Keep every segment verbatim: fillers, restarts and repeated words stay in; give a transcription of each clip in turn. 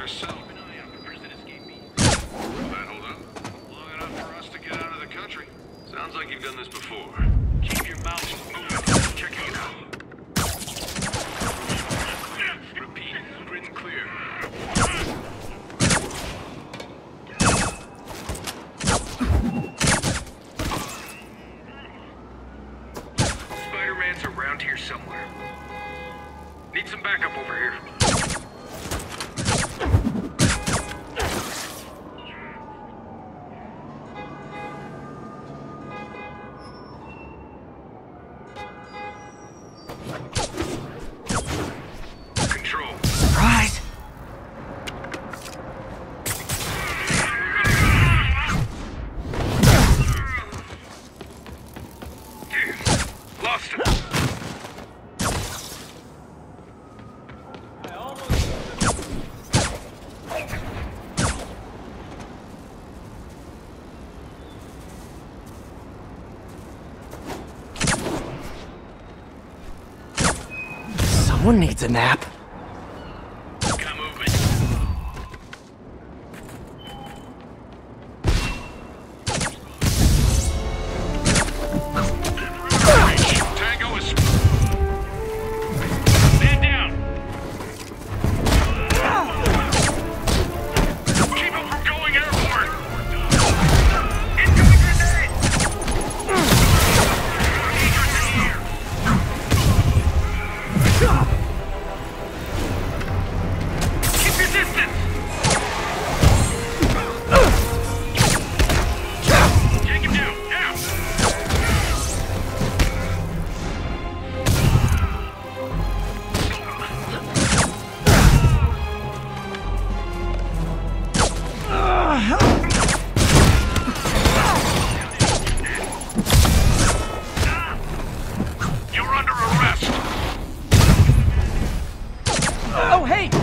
their settlement. Sounds like you've done this before. Keep your mouth open. Check it out. Repeat. Grid clear. Spider-Man's around here somewhere. Need some backup over here. Someone needs a nap. Come over. Tango is man down. Keep him from going airborne. Incoming grenade. Grenade here.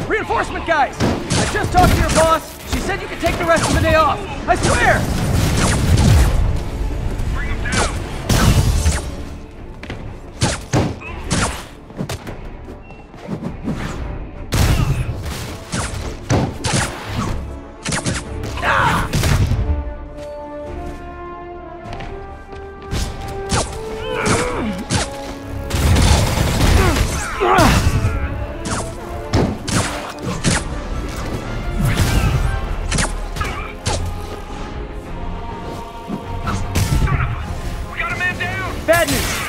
Reinforcement guys! I just talked to your boss. She said you could take the rest of the day off. I swear! Bring him down! Ah!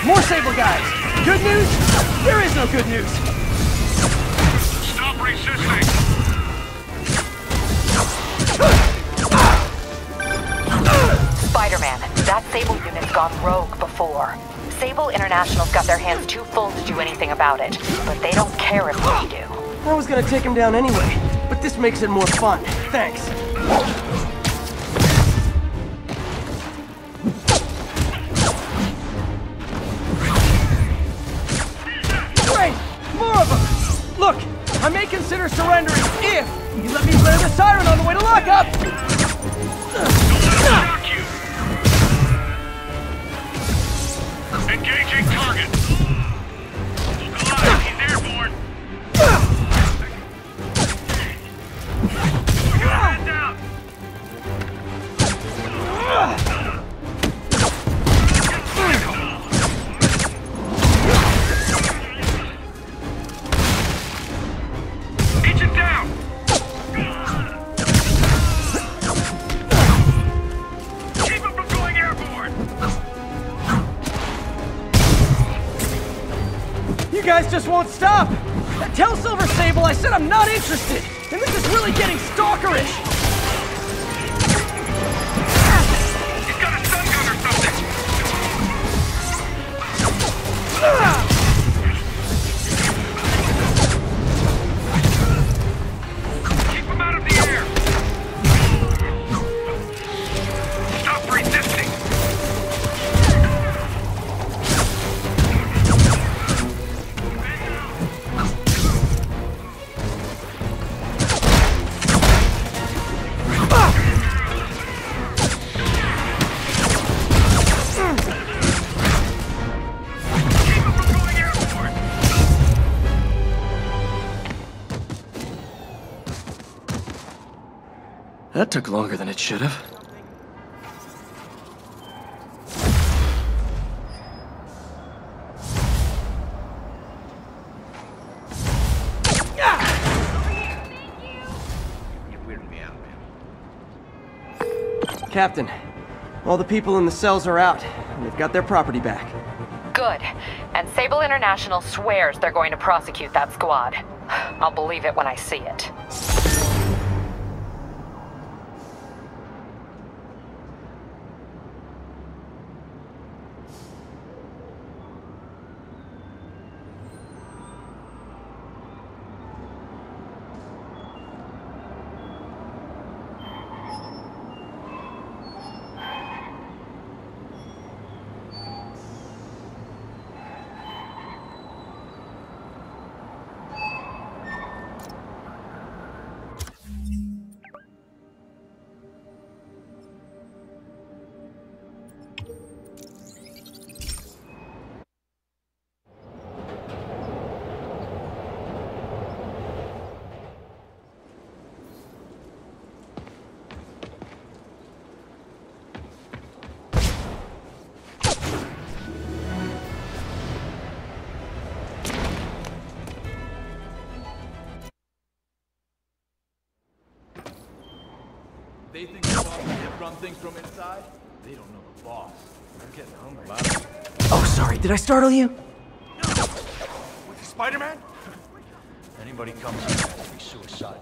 More Sable guys! Good news? There is no good news! Stop resisting! Spider-Man, that Sable unit's gone rogue before. Sable International's got their hands too full to do anything about it, but they don't care if we do. I was gonna take him down anyway, but this makes it more fun. Thanks. Look, I may consider surrendering if you let me blare the siren on the way to lockup! Engaging target! He's airborne! We're gonna head down! You guys just won't stop! Tell Silver Sable I said I'm not interested! And this is really getting stalkerish! He's got a stun gun or something! Keep him out of the air! Stop resisting! Keep him from going That took longer than it should have. Captain, all the people in the cells are out, and they've got their property back. Good. And Sable International swears they're going to prosecute that squad. I'll believe it when I see it. They think the boss can run things from inside? They don't know the boss. I'm getting hungry. Oh, sorry. Did I startle you? No. With Spider-Man? Anybody comes here, it'll be suicide.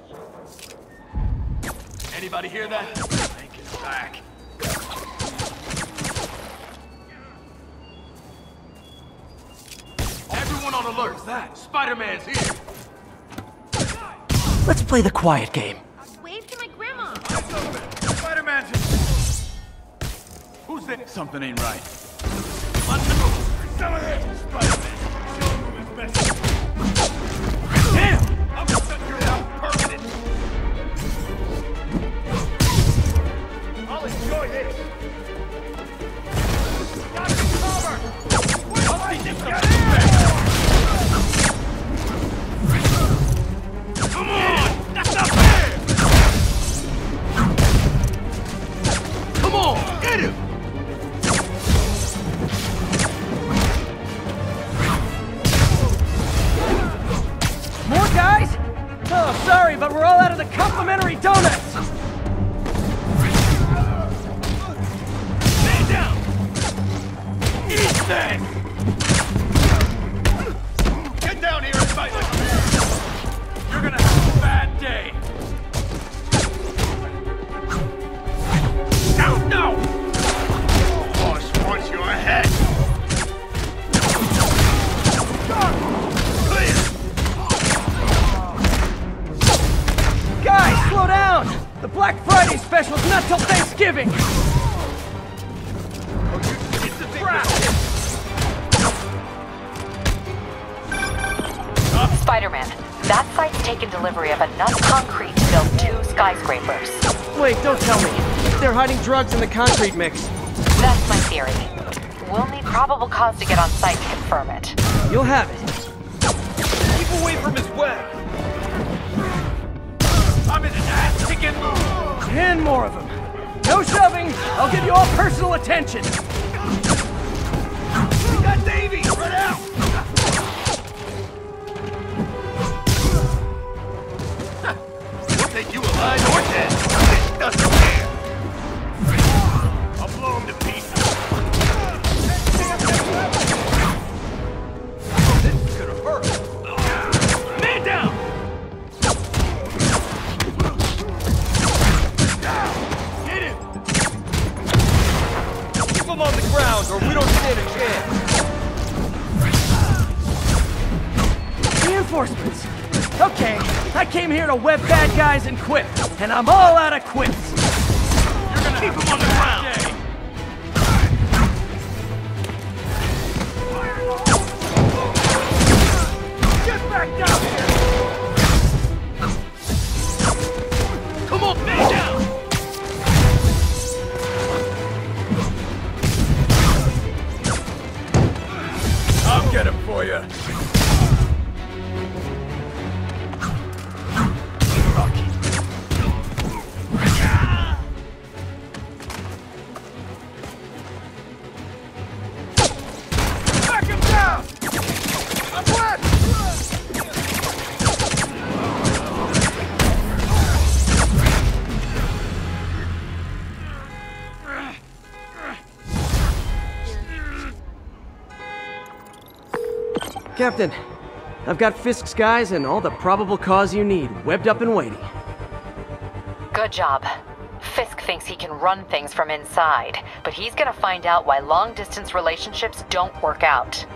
Anybody hear that? Make it back. Everyone on alert. What's that? Spider-Man's here. Let's play the quiet game. Who's there? Something ain't right. Let's go! Some of it! Spider-Man! Show him his best! Damn! I'm gonna shut your mouth permanent! I'll enjoy this! Got you covered! Wait, I'll see this guy! But we're all out of the complimentary donuts! Stay down! Eat that! Get down here and fight like this! You're gonna have a bad day! No, no! The horse wants your head! Slow down! The Black Friday special's not till Thanksgiving! Oh, you get the crap! Spider-Man, that site's taken delivery of enough concrete to build two skyscrapers. Wait, don't tell me. They're hiding drugs in the concrete mix. That's my theory. We'll need probable cause to get on site to confirm it. You'll have it. Keep away from his web! I'm in an ass-kicking mood! Ten more of them. No shoving! I'll give you all personal attention! We got Davey! Run out! We'll take you alive or dead! It doesn't care! I'll blow him to pieces! This could have worked! On the ground, or we don't stand a chance. Reinforcements. Okay, I came here to web bad guys and quip, and I'm all out of quips. You're gonna keep them on the ground. Get back down here. Come on, man down. Get him for you. Rocky. Captain, I've got Fisk's guys and all the probable cause you need, webbed up and waiting. Good job. Fisk thinks he can run things from inside, but he's gonna find out why long-distance relationships don't work out.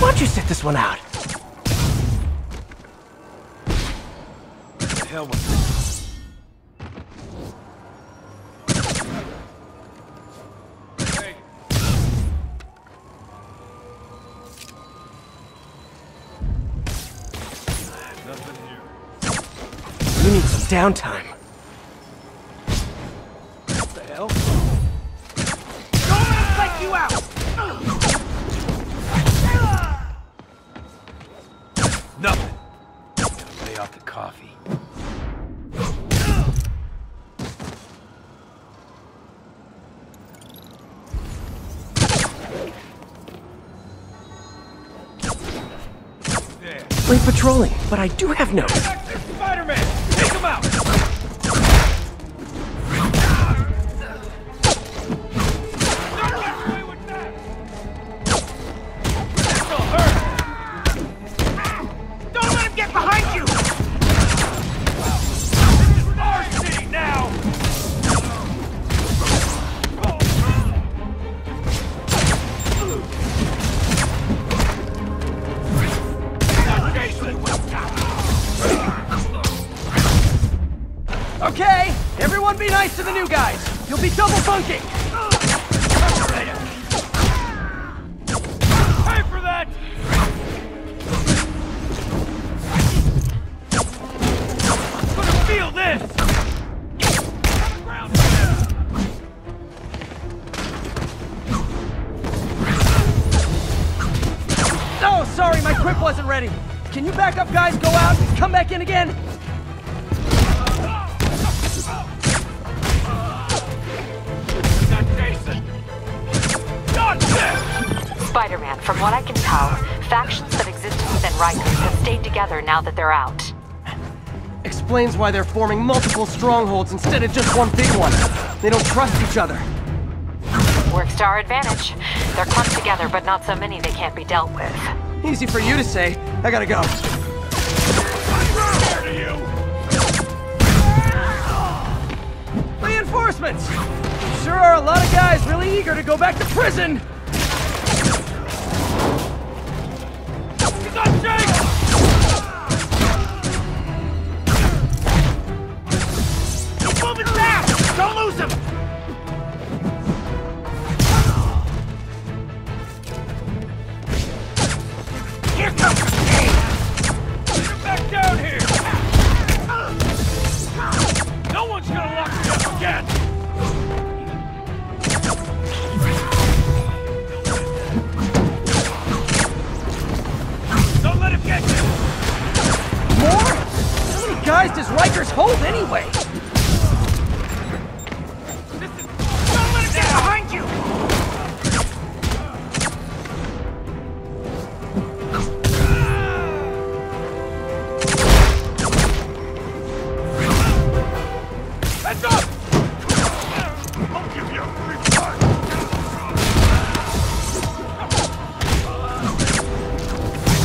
Why don't you sit this one out? Hell with it. You need some downtime. What the hell? Don't let you out! Nothing. Gotta lay out the coffee. We're patrolling, but I do have notes. Spider-Man! Take him out! Okay, everyone be nice to the new guys. You'll be double bunking. Pay for that! I'm gonna feel this! Oh, sorry, my quip wasn't ready. Can you back up, guys, go out, and come back in again? Spider-Man, from what I can tell, factions that existed within Rikers have stayed together now that they're out. Explains why they're forming multiple strongholds instead of just one big one. They don't trust each other. Works to our advantage. They're clumped together, but not so many they can't be dealt with. Easy for you to say. I gotta go. Where are you? Reinforcements! Sure are a lot of guys really eager to go back to prison! Does Rikers hold anyway? Listen, don't let him get behind you! Heads up! I'll give you a free card!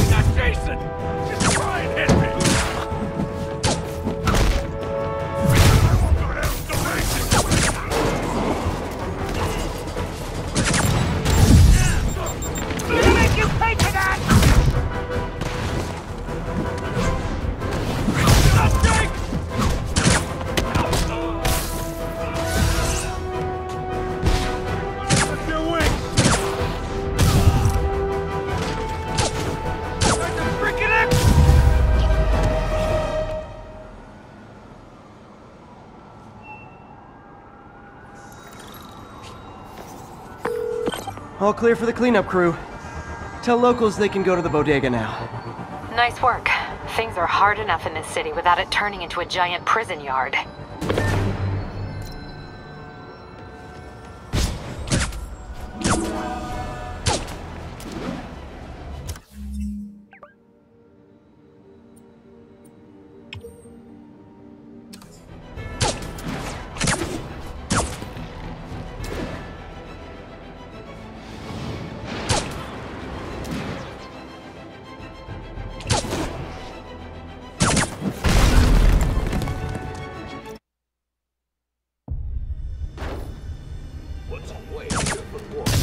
Not Jason! Just try and hit me! All clear for the cleanup crew. Tell locals they can go to the bodega now. Nice work. Things are hard enough in this city without it turning into a giant prison yard.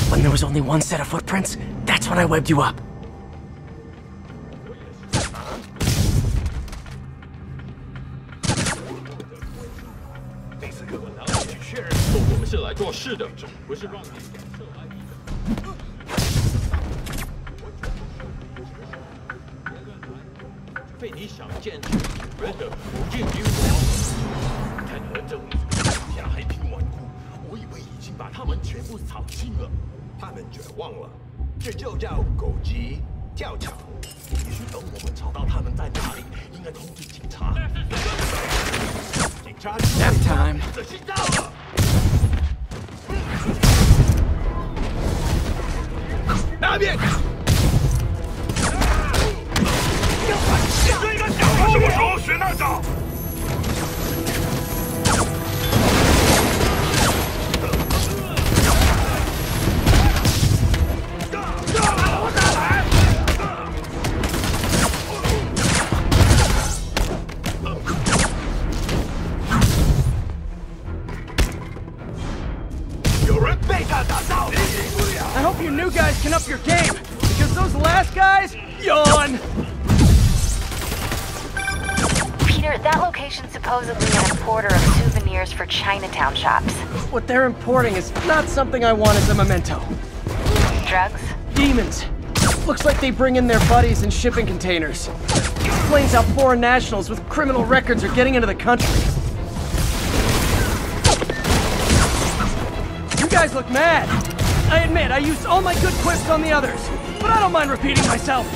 When there was only one set of footprints, that's when I webbed you up. That time. I hope you new guys can up your game, because those last guys, yawn! Peter, that location's supposedly an importer of souvenirs for Chinatown shops. What they're importing is not something I want as a memento. Drugs? Demons. Looks like they bring in their buddies in shipping containers. Explains how foreign nationals with criminal records are getting into the country. You guys look mad. I admit, I used all my good quips on the others, but I don't mind repeating myself.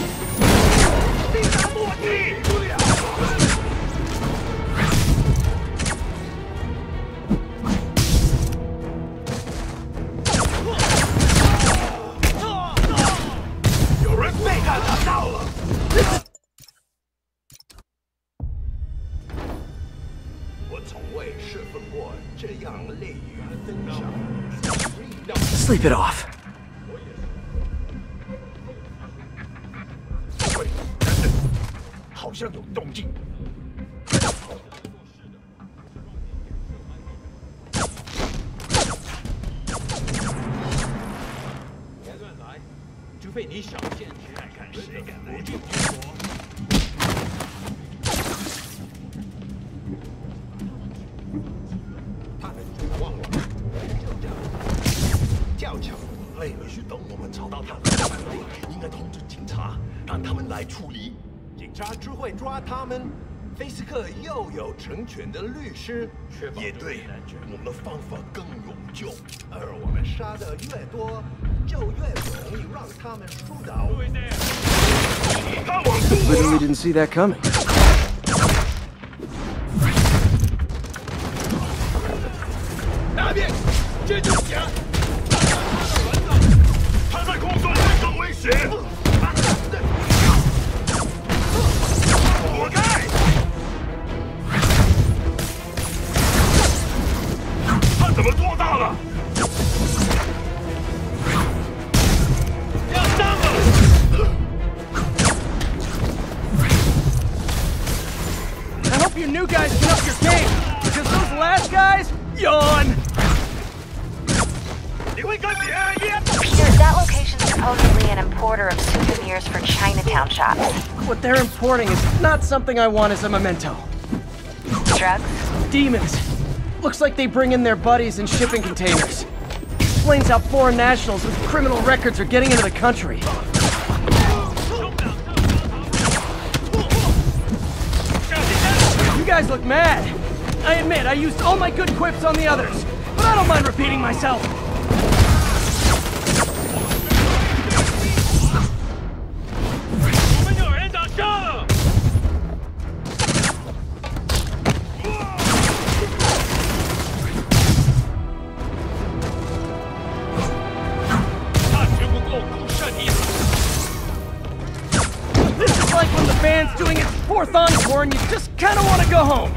Sleep it off. Literally didn't see that coming. What they're importing is not something I want as a memento. Drugs? Demons. Looks like they bring in their buddies in shipping containers. Explains how foreign nationals with criminal records are getting into the country. You guys look mad. I admit, I used all my good quips on the others, but I don't mind repeating myself. Spider-Man's doing its fourth encore and you just kind of want to go home.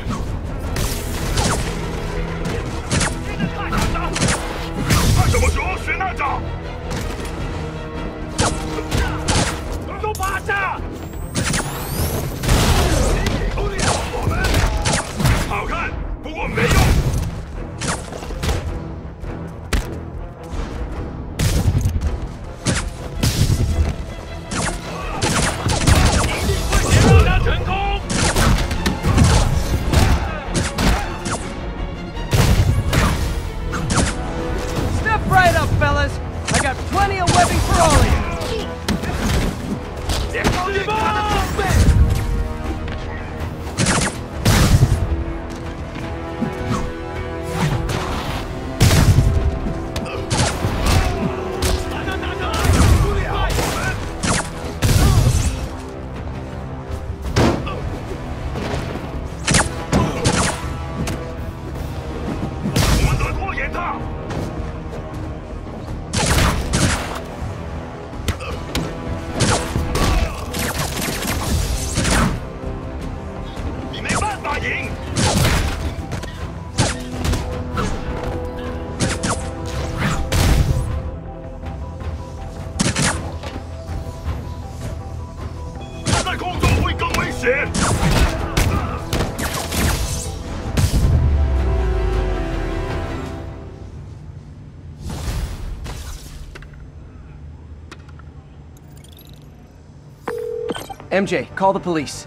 M J, call the police.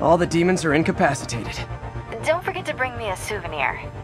All the demons are incapacitated. Don't forget to bring me a souvenir.